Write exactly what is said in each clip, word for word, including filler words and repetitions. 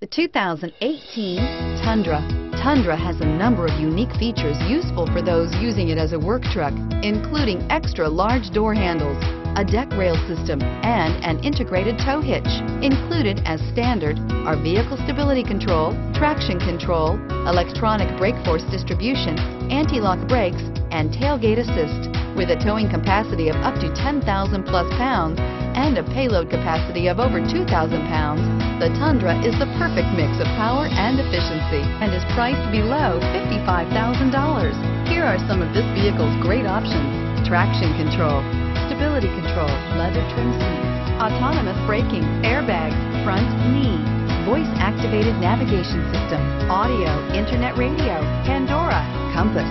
The two thousand eighteen Tundra. Tundra has a number of unique features useful for those using it as a work truck, including extra large door handles, a deck rail system, and an integrated tow hitch. Included as standard are vehicle stability control, traction control, electronic brake force distribution, anti-lock brakes, and tailgate assist. With a towing capacity of up to ten thousand plus pounds and a payload capacity of over two thousand pounds, the Tundra is the perfect mix of power and efficiency and is priced below fifty-five thousand dollars. Here are some of this vehicle's great options: traction control, stability control, leather trim seats, autonomous braking, airbags, front knee, voice-activated navigation system, audio, internet radio, Pandora, compass,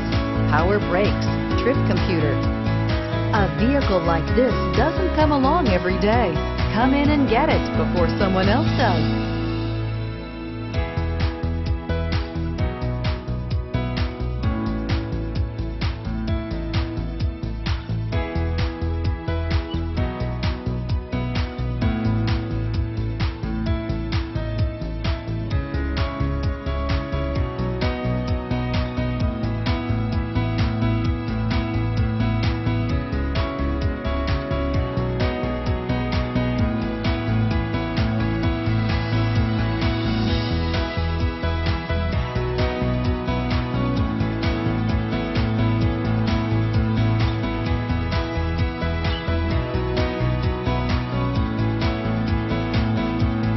power brakes, trip computer. A vehicle like this doesn't come along every day. Come in and get it before someone else does.